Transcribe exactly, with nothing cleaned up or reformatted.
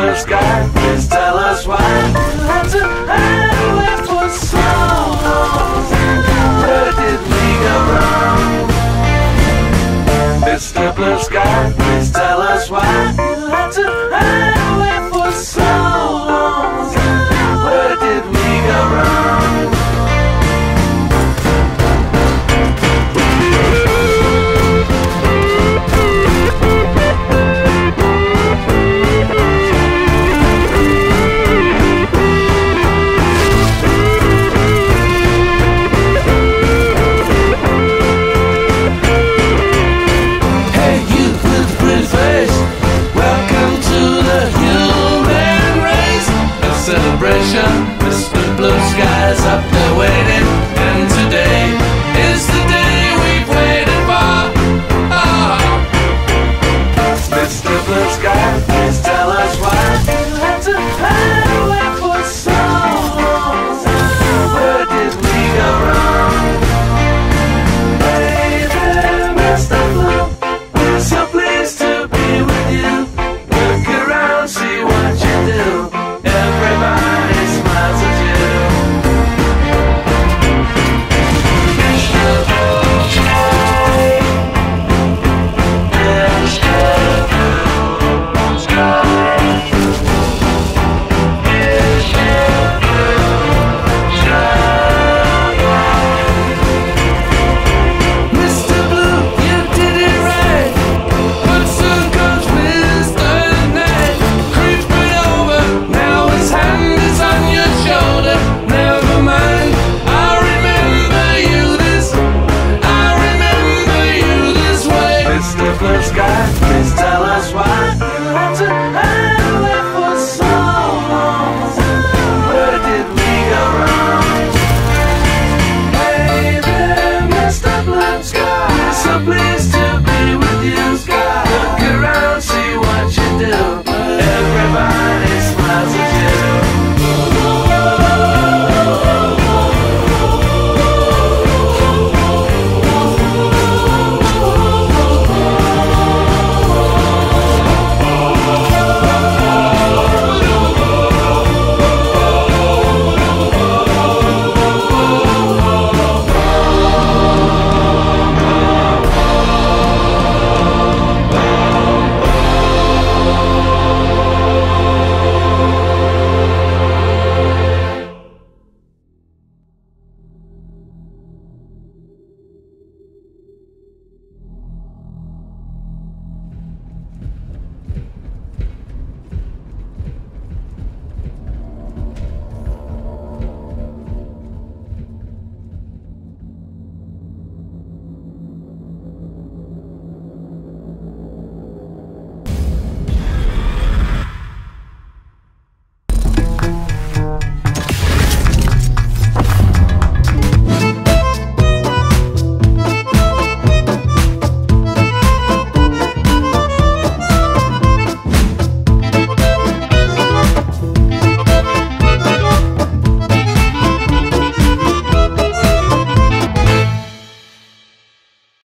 blue sky, please tell us why you had to live for so long. Where did we go wrong? Mister Blue Sky, please tell us why you had to live for so long. Where did we go wrong? Mister Blue Sky's up there waiting, and today is the day we've waited for. Oh. Mister Blue Sky, please tell us why you had to wait for so long. Where did we go wrong? Baby, Mister Blue, we're so pleased to be with you. Look around, see what you do. Everybody smiles at you. Mister Blue Sky, Mister Blue Sky, Mister Blue Sky. Mister Blue, you did it right. But soon comes Mister Night, creeping over now. His hand is on your shoulder. Never mind, I remember you this. I remember you this way. Mister Blue Sky, please tell us why you had to live for so long. Where did we go wrong? Baby, Mister Blue Sky, so please.